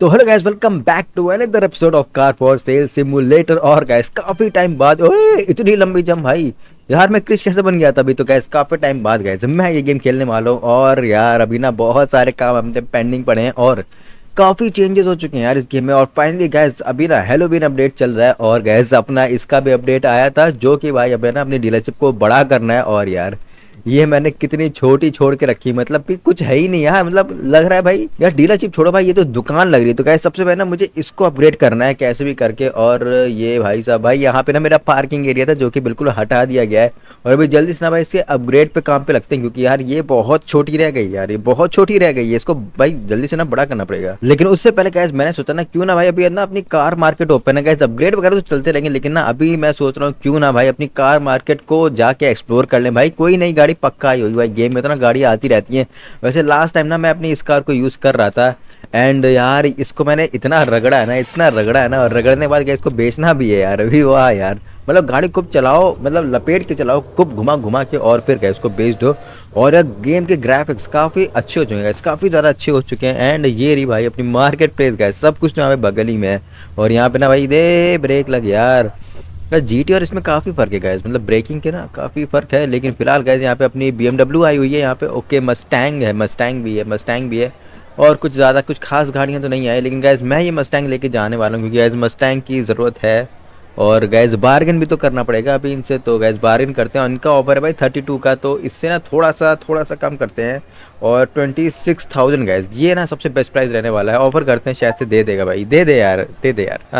तो hello guys, welcome back to another episode of car for sale simulator. और guys काफी time बाद, ओए इतनी लंबी जम भाई, यार मैं क्रिश कैसे बन गया था अभी। तो गाइस काफी टाइम बाद गाइस मैं ये गेम खेलने वाला हूँ। और यार अभी ना बहुत सारे काम हमने पेंडिंग पड़े हैं और काफ़ी चेंजेस हो चुके हैं यार इस गेम में। और फाइनली गैस अभी ना हेलोवीन अपडेट चल रहा है और गैस अपना इसका भी अपडेट आया था, जो कि भाई अब है ना अपनी डीलरशिप को बड़ा करना है। और यार ये मैंने कितनी छोटी छोड़ के रखी, मतलब कि कुछ है ही नहीं यार, मतलब लग रहा है भाई यार डीलरशिप छोड़ो भाई, ये तो दुकान लग रही है। तो गैस सबसे पहले ना मुझे इसको अपग्रेड करना है कैसे भी करके। और ये भाई साहब भाई यहाँ पे ना मेरा पार्किंग एरिया था जो कि बिल्कुल हटा दिया गया है। और अभी जल्दी से ना भाई इसके अपग्रेड पे काम पे लगते हैं, क्योंकि यार ये बहुत छोटी रह गई यार, ये बहुत छोटी रह गई है, इसको भाई जल्दी से ना बड़ा करना पड़ेगा। लेकिन उससे पहले गैस मैंने सोचा ना क्यों ना भाई अभी ना अपनी कार मार्केट ओपन है गैस, अपग्रेड वगैरह तो चलते रहेंगे, लेकिन ना अभी मैं सोच रहा हूँ क्यों ना भाई अपनी कार मार्केट को जाके एक्सप्लोर कर लें भाई। कोई नई गाड़ी पक्का आई होगी भाई, गेम में तो ना गाड़ी आती रहती है। वैसे लास्ट टाइम ना मैं अपनी इस कार को यूज़ कर रहा था एंड यार इसको मैंने इतना रगड़ा है ना, और रगड़ने के बाद इसको बेचना भी है यार अभी। वाह यार, मतलब गाड़ी खूब चलाओ, मतलब लपेट के चलाओ, खूब घुमा के और फिर गैस इसको बेच दो। और यार गेम के ग्राफिक्स काफ़ी अच्छे हो चुके हैं, काफ़ी ज़्यादा अच्छे हो चुके हैं। एंड ये रही भाई अपनी मार्केट प्लेस गैस, सब कुछ ना हमें बगल ही में है। और यहाँ पे ना भाई दे ब्रेक लग यार, जीटी और इसमें काफ़ी फ़र्क है गैस, मतलब ब्रेकिंग के ना काफ़ी फ़र्क है। लेकिन फिलहाल गैस यहाँ पे अपनी BMW आई हुई है यहाँ पे, ओके मस्टैंग भी है। और कुछ ज़्यादा कुछ खास गाड़ियाँ तो नहीं आई, लेकिन गैस मैं ये मस्टैंग लेके जाने वाला हूँ, क्योंकि गैस मस्टैंग की ज़रूरत है। और गैस बार्गेन भी तो करना पड़ेगा अभी इनसे, तो गैस बार्गेन करते हैं। इनका ऑफर है भाई 32 का, तो इससे ना थोड़ा सा कम करते हैं और 26,000 गैस, ये ना सबसे बेस्ट प्राइस रहने वाला है। ऑफर करते हैं, शायद से दे देगा भाई, दे दे यार।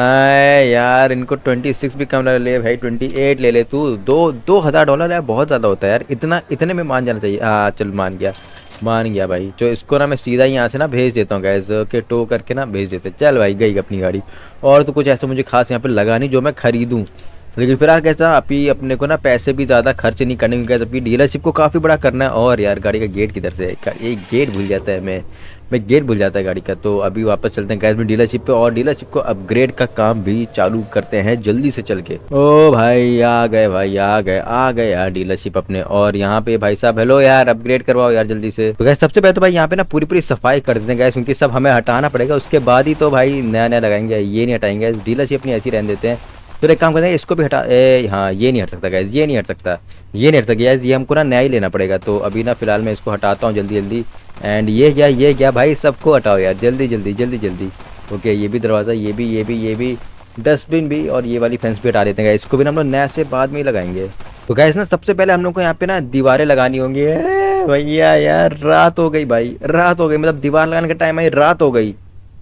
आए यार इनको 26 भी कम ले भाई, 28 ले ले तू। $2,000 यार बहुत ज़्यादा होता है यार, इतने में मान जाना चाहिए। हाँ चल मान गया भाई। तो इसको ना मैं सीधा यहाँ से ना भेज देता हूँ गैस, के टो करके ना भेज देते। चल भाई गई अपनी गाड़ी। और तो कुछ ऐसा मुझे खास यहाँ पे लगा नहीं जो मैं ख़रीदूँ, लेकिन फिलहाल कैसा अभी अपने को ना पैसे भी ज़्यादा खर्च नहीं करने के, अभी डीलरशिप को काफ़ी बड़ा करना है। और यार गाड़ी का गेट किधर से, एक गेट भूल जाता है, मैं गेट भूल जाता है गाड़ी का। तो अभी वापस चलते हैं गैस में डीलरशिप पे, और डीलरशिप को अपग्रेड का काम भी चालू करते हैं जल्दी से चल के। ओ भाई आ गए यार डीलरशिप अपने। और यहाँ पे भाई साहब हेलो यार, अपग्रेड करवाओ यार जल्दी से। तो गैस सबसे पहले तो भाई यहाँ पे ना पूरी सफाई कर देते हैं गैस, क्योंकि सब हमें हटाना पड़ेगा, उसके बाद ही तो भाई नया लगाएंगे, ये नहीं हटाएंगे। डीलरशिप अपनी ऐसी रहने देते हैं। फिर एक काम करते हैं, इसको भी हटा, हाँ ये नहीं हट सकता गैस, ये हमको ना नया ही लेना पड़ेगा। तो अभी ना फिलहाल मैं इसको हटाता हूँ जल्दी। एंड ये क्या भाई, सबको हटाओ यार जल्दी। ओके ये भी दरवाज़ा, ये भी, डस्टबिन भी, और ये वाली फेंस भी हटा देते हैं गैस, इसको भी हम लोग नया से बाद में ही लगाएंगे। तो गैस ना सबसे पहले हम लोग को यहाँ पे ना दीवारें लगानी होंगी भैया। यार रात हो गई, मतलब दीवार लगाने का टाइम आई, रात हो गई।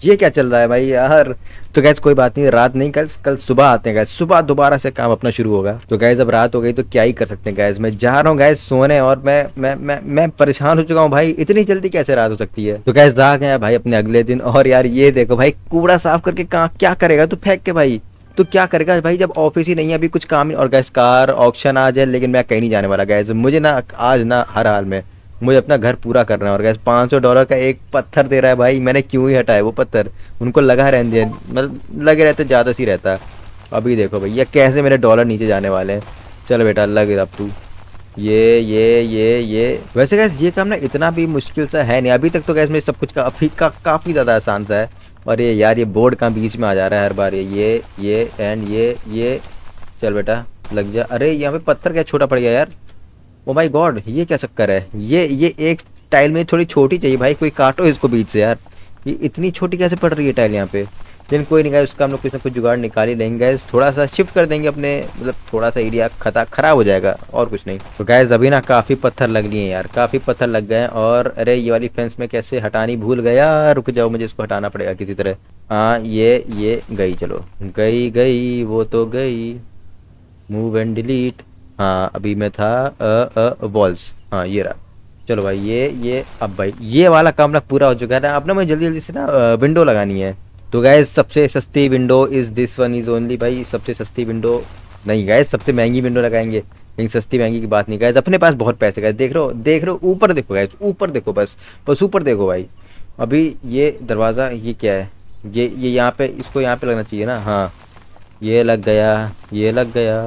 ये क्या चल रहा है भाई यार। तो गैस कोई बात नहीं, रात नहीं, कल सुबह आते हैं गैस, सुबह दोबारा से काम अपना शुरू होगा। तो गैस अब रात हो गई तो क्या ही कर सकते हैं गैस, मैं जा रहा हूँ गैस सोने। और मैं परेशान हो चुका हूँ भाई, इतनी जल्दी कैसे रात हो सकती है। तो गैस जा गया भाई अपने अगले दिन। और यार ये देखो भाई, कूड़ा साफ करके क्या करेगा तो फेंक के भाई, तो क्या करेगा भाई जब ऑफिस ही नहीं है, अभी कुछ काम ही। और गैस कार ऑप्शन आज है, लेकिन मैं कहीं नहीं जाने वाला गैस, मुझे ना आज ना हर हाल में मुझे अपना घर पूरा करना है। और गैस $500 का एक पत्थर दे रहा है भाई, मैंने क्यों ही हटाया वो पत्थर, उनको लगा रहने दिया, मतलब लगे रहते ज़्यादा सी रहता। अभी देखो भैया कैसे मेरे $नीचे जाने वाले हैं। चल बेटा लग रहा अब तू, ये। वैसे गैस ये काम ना इतना भी मुश्किल सा है नहीं अभी तक, तो गैस मेरे सब कुछ काफ़ी ज़्यादा आसान सा है। और ये यार ये बोर्ड का बीच में आ जा रहा है हर बार, ये एंड ये। चल बेटा लग जा। अरे यहाँ पे पत्थर क्या छोटा पड़ गया यार, ओ माय गॉड ये क्या चक्कर है। ये एक टाइल में थोड़ी छोटी चाहिए भाई, कोई काटो इसको बीच से यार, ये इतनी छोटी कैसे पड़ रही है टाइल यहाँ पे। लेकिन कोई नहीं गया, उसका हम लोग कुछ ना कुछ जुगाड़ निकाल ही लेंगे गैस, थोड़ा सा शिफ्ट कर देंगे अपने, मतलब थोड़ा सा एरिया खराब हो जाएगा और कुछ नहीं। तो गैस अभी ना काफ़ी पत्थर लग लिए हैं यार, काफ़ी पत्थर लग गए हैं। और अरे ये वाली फेंस में कैसे हटानी भूल गया, रुक जाओ मुझे इसको हटाना पड़ेगा किसी तरह। हाँ ये गई, चलो गई वो तो गई, मूव एंड डिलीट। हाँ अभी मैं था वॉल्स, हाँ ये रहा। चलो भाई ये अब भाई ये वाला काम ना पूरा हो चुका है ना, अब ना मुझे जल्दी से ना विंडो लगानी है। तो गैस सबसे सस्ती window is this one is only भाई, सबसे सस्ती विंडो नहीं गैस, सबसे महंगी विंडो लगाएंगे। लेकिन सस्ती महंगी की बात नहीं गैस, अपने पास बहुत पैसे गए, देख रहे हो ऊपर देखो गैस, ऊपर देखो, बस ऊपर देखो भाई। अभी ये दरवाज़ा ये क्या है, ये यहाँ पर, इसको यहाँ पर लगना चाहिए ना। हाँ ये लग गया,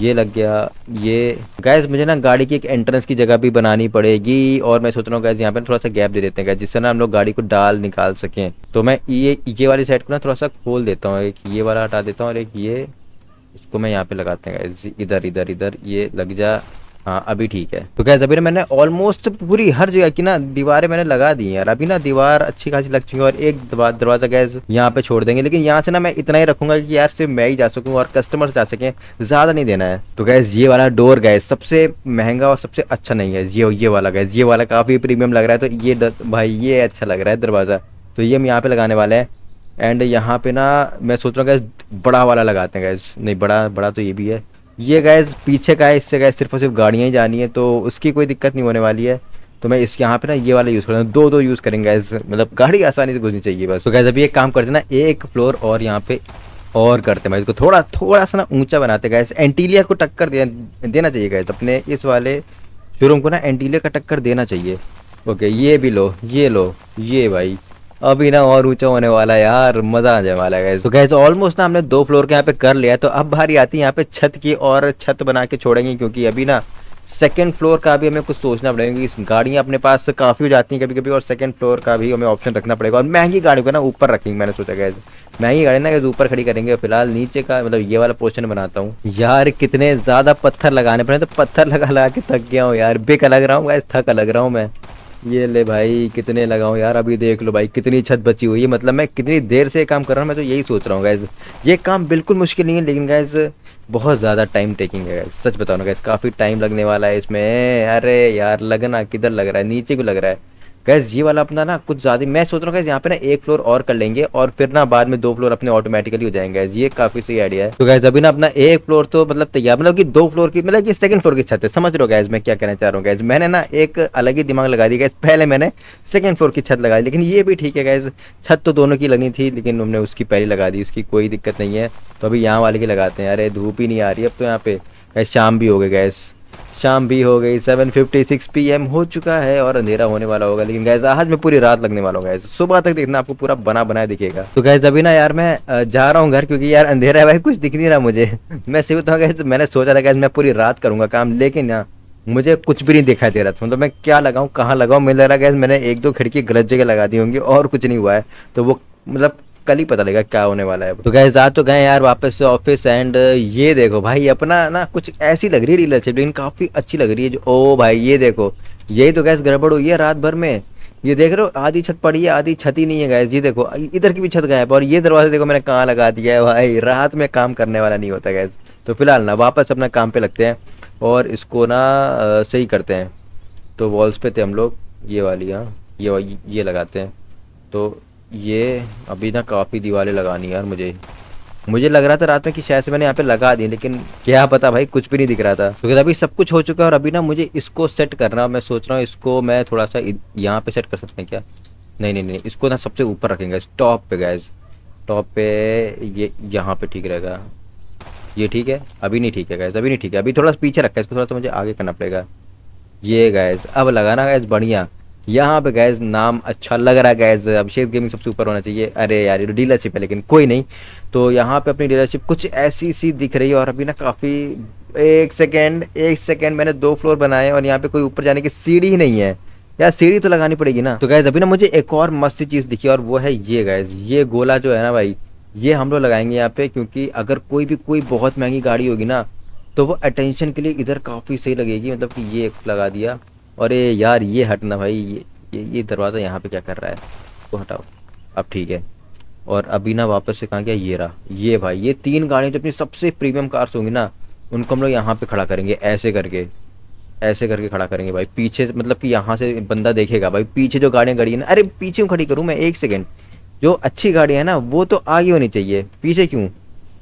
ये लग गया ये। गाइस मुझे ना गाड़ी की एक एंट्रेंस की जगह भी बनानी पड़ेगी और मैं सोच रहा हूँ गाइस यहाँ पे थोड़ा सा गैप दे देते हैं गाइस, जिससे ना हम लोग गाड़ी को डाल निकाल सकें। तो मैं ये वाली साइड को ना थोड़ा सा खोल देता हूँ, एक ये वाला हटा देता हूँ और एक ये, इसको मैं यहाँ पे लगाते हैं गाइस। इधर इधर इधर ये लग जा, हाँ अभी ठीक है। तो गाइस अभी ना मैंने ऑलमोस्ट पूरी हर जगह की ना दीवारें मैंने लगा दी यार। अभी ना दीवार अच्छी खासी लग चुकी है और एक दरवाजा गाइस यहाँ पे छोड़ देंगे, लेकिन यहाँ से ना मैं इतना ही रखूंगा कि यार सिर्फ मैं ही जा सकूँ और कस्टमर्स जा सकें, ज्यादा नहीं देना है। तो गाइस ये वाला डोर गाइस सबसे महंगा और सबसे अच्छा नहीं है, ये वाला गाइस, ये वाला काफी प्रीमियम लग रहा है। तो ये भाई ये अच्छा लग रहा है दरवाजा, तो ये हम यहाँ पे लगाने वाले हैं। एंड यहाँ पे ना मैं सोच रहा हूँ गाइस बड़ा वाला लगाते हैं गाइस, नहीं बड़ा तो ये भी है। ये गैस पीछे का है, इससे गैस सिर्फ और सिर्फ गाड़ियाँ ही जानी है, तो उसकी कोई दिक्कत नहीं होने वाली है। तो मैं इस यहाँ पे ना ये वाला यूज़ कर रहा हूँ, दो यूज़ करेंगे गैस, मतलब गाड़ी आसानी से घुसनी चाहिए बस। तो गैस अभी एक काम करते ना, एक फ्लोर और यहाँ पे और करते हैं, मैं इसको थोड़ा सा ना ऊँचा बनाते गैस। एंटीलिया को टक्कर देना चाहिए गैस, अपने इस वाले शोरूम को ना एंटीलिया का टक्कर देना चाहिए। ओके ये भी लो ये भाई, अभी ना और ऊंचा होने वाला है यार, मजा आ जाने वाला है गाइस। तो गाइस ऑलमोस्ट ना हमने 2 फ्लोर के यहाँ पे कर लिया है। तो अब बारी आती है यहाँ पे छत की, और छत बना के छोड़ेंगे क्योंकि अभी ना 2nd फ्लोर का भी हमें कुछ सोचना पड़ेगा। इस गाड़ियाँ अपने पास काफ़ी हो जाती हैं कभी कभी, और 2nd फ्लोर का भी हमें ऑप्शन रखना पड़ेगा। और महंगी गाड़ियों को ना ऊपर रखेंगे, मैंने सोचा गाइस महंगी गाड़ी ना ऊपर खड़ी करेंगे। फिलहाल नीचे का मतलब ये वाला पोर्शन बनाता हूँ यार। कितने ज़्यादा पत्थर लगाने पड़े, तो पत्थर लगा के थक गया हूँ यार, बेक लग रहा हूँ गाइस, थक लग रहा हूँ मैं। ये ले भाई कितने लगाऊं यार, अभी देख लो भाई कितनी छत बची हुई है। मतलब मैं कितनी देर से काम कर रहा हूँ, मैं तो यही सोच रहा हूँ गाइस। ये काम बिल्कुल मुश्किल नहीं है, लेकिन गाइस बहुत ज़्यादा टाइम टेकिंग है गाइस, सच बताओ ना गाइस काफ़ी टाइम लगने वाला है इसमें। अरे यार लगना किधर लग रहा है, नीचे को लग रहा है गाइस। ये वाला अपना ना कुछ ज़्यादा मैं सोच रहा हूँ गाइस यहाँ पे ना 1 फ्लोर और कर लेंगे, और फिर ना बाद में 2 फ्लोर अपने ऑटोमेटिकली हो जाएंगे गाइस। ये काफ़ी सही आइडिया है। तो गाइस अभी ना अपना 1 फ्लोर तो मतलब तैयार, मतलब कि 2 फ्लोर की, मतलब कि 2nd फ्लोर की छत है, समझ रहे हो गाइस मैं क्या कहना चाह रहा हूँ गाइस। मैंने ना एक अलग ही दिमाग लगा दी गाइस, पहले मैंने 2nd फ्लोर की छत लगा दी, लेकिन ये भी ठीक है गाइस। छत तो दोनों की लगनी थी, लेकिन हमने उसकी पहली लगा दी, उसकी कोई दिक्कत नहीं है। तो अभी यहाँ वाले की लगाते हैं। अरे धूप ही नहीं आ रही अब तो यहाँ पे गाइस, शाम भी हो गई गाइस, शाम भी हो गई, 7:56 PM हो चुका है और अंधेरा होने वाला होगा। लेकिन गैस आज मैं पूरी रात लगने वाला हूँ गैस, सुबह तक देखना आपको पूरा बना बनाया दिखेगा। तो गैस अभी ना यार मैं जा रहा हूँ घर, क्योंकि यार अंधेरा है भाई, कुछ दिख नहीं रहा मुझे। मैं सिर्फ तो गैस मैंने सोचा था गैस मैं पूरी रात करूँगा काम, लेकिन यहाँ मुझे कुछ भी नहीं दिखाई दे रहा था। मतलब मैं क्या लगाऊँ कहाँ लगाऊँ, मुझे लग रहा है गैस मैंने 1-2 खिड़की गलत जगह लगा दी होंगी और कुछ नहीं हुआ है। तो वो मतलब कल ही पता लगेगा क्या होने वाला है। तो गैस आ तो गए यार वापस से ऑफिस, एंड ये देखो भाई अपना ना कुछ ऐसी लग रही है डीलरशिप, लेकिन काफ़ी अच्छी लग रही है जो। ओ भाई ये देखो, यही तो गैस गड़बड़ हुई है रात भर में। ये देख रहे हो आधी छत पड़ी है, आधी छत ही नहीं है गैस। ये देखो इधर की भी छत गायब, और ये दरवाजा देखो मैंने कहाँ लगा दिया है भाई। रात में काम करने वाला नहीं होता गैस। तो फिलहाल ना वापस अपना काम पर लगते हैं और इसको ना सही करते हैं। तो वॉल्स पे थे हम लोग, ये वाली हाँ ये लगाते हैं। तो ये अभी ना काफ़ी दीवारें लगानी यार मुझे लग रहा था रात में कि शायद से मैंने यहाँ पे लगा दी, लेकिन क्या पता भाई कुछ भी नहीं दिख रहा था। क्योंकि अभी सब कुछ हो चुका है और अभी ना मुझे इसको सेट करना। मैं सोच रहा हूँ इसको मैं थोड़ा सा यहाँ पे सेट कर सकते हैं क्या? नहीं, इसको ना सबसे ऊपर रखेंगे टॉप पे गैस, टॉप पे ये यहाँ पे ठीक रहेगा। ये ठीक है? अभी नहीं ठीक है गैस, अभी नहीं ठीक है, अभी थोड़ा सा पीछे रखा है इसको, थोड़ा सा मुझे आगे करना पड़ेगा। ये गैस अब लगाना गैस बढ़िया यहाँ पे गैस, नाम अच्छा लग रहा है गैस। अभिषेक गेमिंग सबसे ऊपर होना चाहिए। अरे यार ये डीलरशिप है, लेकिन कोई नहीं। तो यहाँ पे अपनी डीलरशिप कुछ ऐसी सी दिख रही है। और अभी ना काफ़ी एक सेकेंड मैंने 2 फ्लोर बनाए और यहाँ पे कोई ऊपर जाने की सीढ़ी ही नहीं है यार, सीढ़ी तो लगानी पड़ेगी ना। तो गैस अभी ना मुझे एक और मस्त चीज़ दिखी और वो है ये गैस, ये गोला जो है ना भाई, ये हम लोग लगाएंगे यहाँ पे। क्योंकि अगर कोई बहुत महंगी गाड़ी होगी ना तो वो अटेंशन के लिए इधर काफ़ी सही लगेगी। मतलब कि ये लगा दिया। अरे यार ये हटना भाई, ये दरवाज़ा यहाँ पे क्या कर रहा है, वो हटाओ। अब ठीक है। और अभी ना वापस से कहाँ गया, ये रहा। ये भाई ये 3 गाड़ियाँ जो अपनी सबसे प्रीमियम कार्स होंगी ना, उनको हम लोग यहाँ पे खड़ा करेंगे, ऐसे करके खड़ा करेंगे भाई। पीछे मतलब कि यहाँ से बंदा देखेगा भाई, पीछे जो गाड़ियाँ खड़ी है ना। अरे पीछे खड़ी करूँ मैं, 1 सेकेंड। जो अच्छी गाड़ियाँ है ना वो तो आगे होनी चाहिए, पीछे क्यों?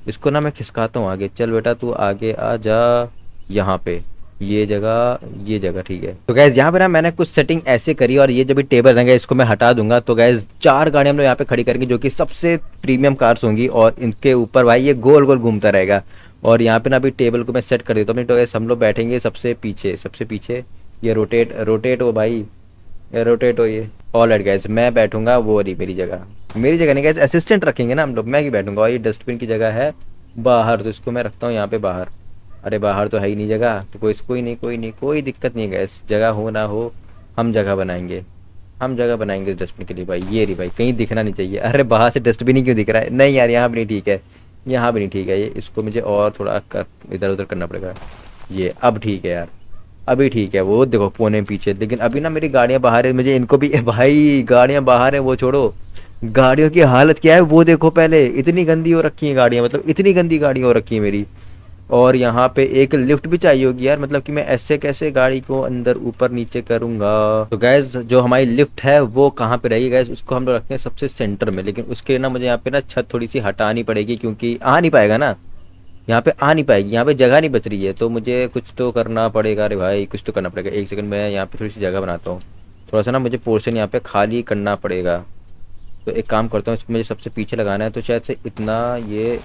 इसको ना मैं खिसकाता हूँ आगे। चल बेटा तू आगे आ जा, यहाँ पे ये जगह ठीक है। तो गैस यहाँ पे ना मैंने कुछ सेटिंग ऐसे करी, और ये जो भी टेबल रहेगा इसको मैं हटा दूंगा। तो गैस 4 गाड़ियाँ हम लोग यहाँ पे खड़ी करेंगे जो कि सबसे प्रीमियम कार्स होंगी, और इनके ऊपर भाई ये गोल गोल घूमता रहेगा। और यहाँ पे ना अभी टेबल को मैं सेट कर देता हूँ। तो गैस हम लोग बैठेंगे सबसे पीछे। ये रोटेट हो भाई, रोटेट हो। ये ऑलराइट गैस, मैं बैठूंगा, वो रही मेरी जगह नहीं गैस, असिस्टेंट रखेंगे ना हम लोग, मैं ही बैठूंगा। और ये डस्टबिन की जगह है बाहर, तो इसको मैं रखता हूँ यहाँ पे बाहर। अरे बाहर तो है ही नहीं जगह, तो कोई नहीं, कोई दिक्कत नहीं है गैस, जगह हो ना हो हम जगह बनाएंगे, हम जगह बनाएंगे इस डस्टबिन के लिए भाई। ये रे भाई कहीं दिखना नहीं चाहिए। अरे बाहर से डस्टबिन ही क्यों दिख रहा है? नहीं यार यहाँ भी नहीं ठीक है, यहाँ भी नहीं ठीक है ये, इसको मुझे और थोड़ा इधर उधर करना पड़ेगा। ये अब ठीक है यार, अभी ठीक है, वो देखो कोने पीछे। लेकिन अभी ना मेरी गाड़ियाँ बाहर है, मुझे इनको भी भाई गाड़ियाँ बाहर है, वो छोड़ो गाड़ियों की हालत क्या है वो देखो पहले, इतनी गंदी हो रखी है गाड़ियाँ, मतलब इतनी गंदी गाड़ियाँ हो रखी है मेरी। और यहाँ पे एक लिफ्ट भी चाहिए होगी यार, मतलब कि मैं ऐसे कैसे गाड़ी को अंदर ऊपर नीचे करूँगा। तो गैस जो हमारी लिफ्ट है वो कहाँ पे रहेगी गैस? उसको हम लोग रखते हैं सबसे सेंटर में, लेकिन उसके लिए ना मुझे यहाँ पे ना छत थोड़ी सी हटानी पड़ेगी, क्योंकि आ नहीं पाएगा ना यहाँ पे, आ नहीं पाएगी यहाँ पे, जगह नहीं बच रही है, तो मुझे कुछ तो करना पड़ेगा। अरे भाई कुछ तो करना पड़ेगा, एक सेकंड मैं यहाँ पे थोड़ी सी जगह बनाता हूँ, थोड़ा सा ना मुझे पोर्शन यहाँ पे खाली करना पड़ेगा। तो एक काम करता हूँ, इसको मुझे सबसे पीछे लगाना है, तो शायद से इतना ये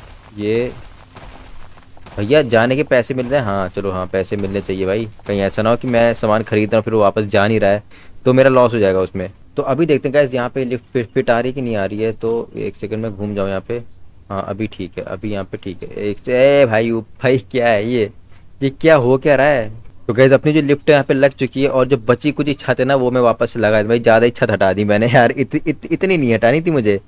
भैया जाने के पैसे मिल रहे हैं, हाँ चलो हाँ पैसे मिलने चाहिए भाई, कहीं ऐसा ना हो कि मैं सामान खरीद रहा हूँ फिर वो वापस जा नहीं रहा है, तो मेरा लॉस हो जाएगा उसमें। तो अभी देखते हैं गाइस यहाँ पे लिफ्ट फिट आ रही कि नहीं आ रही है। तो एक सेकंड में घूम जाऊँ यहाँ पे, हाँ अभी ठीक है, अभी यहाँ पे ठीक है। एक ए भाई भाई क्या है ये क्या हो क्या रहा है? तो गाइस अपनी जो लिफ्ट यहाँ पे लग चुकी है, और जो बची कुछ छत है ना वो मैं वापस लगा दी भाई, ज़्यादा ही छत हटा दी मैंने यार, इतनी नहीं हटानी थी मुझे।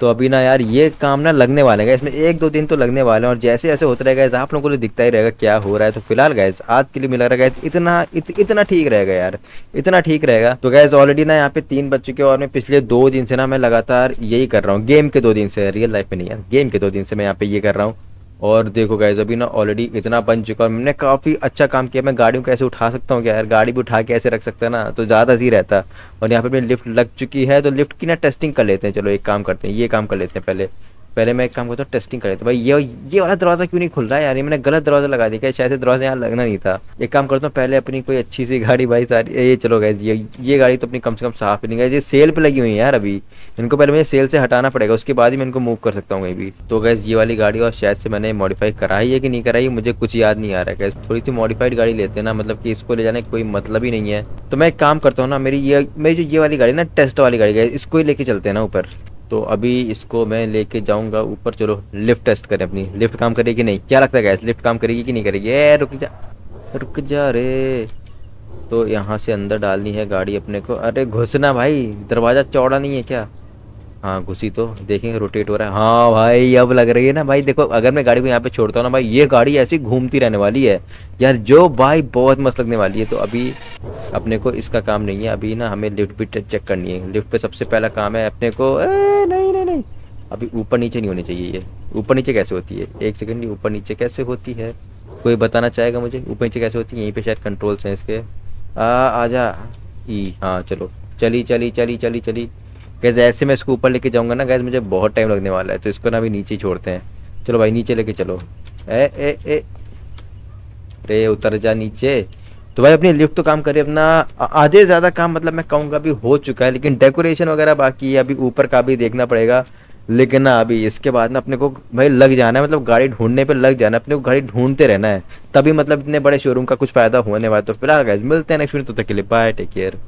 तो अभी ना यार ये काम ना लगने वाले हैं, इसमें एक दो दिन तो लगने वाले हैं, और जैसे जैसे होता रहेगा गैस आप लोगों को दिखता ही रहेगा क्या हो रहा है। तो फिलहाल गैस आज के लिए मिला रहा गैस इतना ठीक रहेगा यार, इतना ठीक रहेगा। तो गैस ऑलरेडी ना यहाँ पे 3 बज चुके हैं, और मैं पिछले 2 दिन से ना मैं लगातार यही कर रहा हूँ, गेम के 2 दिन से, रियल लाइफ में नहीं यार, गेम के 2 दिन से मैं यहाँ पे ये कर रहा हूँ। और देखो गैस अभी ना ऑलरेडी इतना बन चुका है, मैंने काफ़ी अच्छा काम किया। मैं गाड़ियों को ऐसे उठा सकता हूँ क्या यार? गाड़ी भी उठा के ऐसे रख सकता है ना, तो ज़्यादा सही रहता। और यहाँ पे मेरी लिफ्ट लग चुकी है, तो लिफ्ट की ना टेस्टिंग कर लेते हैं। चलो एक काम करते हैं, ये काम कर लेते हैं पहले मैं एक काम करता हूँ, टेस्टिंग कर लेते हैं। भाई ये वाला दरवाज़ा क्यों नहीं खुल रहा है यार? मैंने गलत दरवाज़ा लगा दिया, शायद से दरवाज़ा यहाँ लगना नहीं था। एक काम करता हूँ पहले अपनी कोई अच्छी सी गाड़ी भाई सारी, ये चलो गैस ये गाड़ी तो अपनी कम से कम साफ भी नहीं गई, ये सेल पे लगी हुई है यार, अभी इनको पहले मुझे सेल से हटाना पड़ेगा, उसके बाद ही मैं इनको मूव कर सकता हूँ कहीं भी। तो गैस ये वाली गाड़ी, और शायद से मैंने मॉडिफाई कराई है कि नहीं कराई मुझे कुछ याद नहीं आ रहा है गैस, थोड़ी सी मॉडिफाइड गाड़ी लेते हैं ना, मतलब कि इसको ले जाने का कोई मतलब ही नहीं है। तो मैं एक काम करता हूँ ना, मेरी जो ये वाली गाड़ी ना टेस्ट वाली गाड़ी है, इसको ही लेके चलते हैं ना ऊपर। तो अभी इसको मैं लेके जाऊंगा ऊपर, चलो लिफ्ट टेस्ट करें अपनी, लिफ्ट काम करेगी नहीं, क्या लगता है गैस लिफ्ट काम करेगी कि नहीं करेगी? ए रुक जा रे। तो यहाँ से अंदर डालनी है गाड़ी अपने को, अरे घुसना भाई, दरवाज़ा चौड़ा नहीं है क्या? हाँ घुसी, तो देखेंगे रोटेट हो रहा है, हाँ भाई अब लग रही है ना भाई। देखो अगर मैं गाड़ी को यहाँ पर छोड़ता हूँ ना भाई, ये गाड़ी ऐसी घूमती रहने वाली है यार, जो भाई बहुत मस्त लगने वाली है। तो अभी अपने को इसका काम नहीं है, अभी ना हमें लिफ्ट भी चेक करनी है। लिफ्ट पे सबसे पहला काम है अपने को, नहीं अभी ऊपर नीचे नहीं होनी चाहिए, ये ऊपर नीचे कैसे होती है? एक सेकंड, ऊपर नीचे कैसे होती है कोई बताना चाहेगा मुझे? ऊपर नीचे कैसे होती है? यहीं पे शायद कंट्रोल्स हैं इसके, आजा ई, हाँ चलो चली। गैस ऐसे मैं इसको ऊपर लेके जाऊँगा ना गैस मुझे बहुत टाइम लगने वाला है, तो इसको ना अभी नीचे छोड़ते हैं। चलो भाई नीचे लेके चलो, अरे उतर जा नीचे। तो भाई अपनी लिफ्ट तो काम करे अपना, आधे ज़्यादा काम मतलब मैं कहूँगा अभी हो चुका है, लेकिन डेकोरेशन वगैरह बाकी है, अभी ऊपर का भी देखना पड़ेगा। लेकिन ना अभी इसके बाद ना अपने को भाई लग जाना है, मतलब गाड़ी ढूंढने पे लग जाना है, अपने को गाड़ी ढूंढते रहना है, तभी मतलब इतने बड़े शोरूम का कुछ फ़ायदा होने वाला। तो फिलहाल गाइस मिलते हैं नेक्स्ट वीडियो, तब तक के लिए बाय, टेक केयर।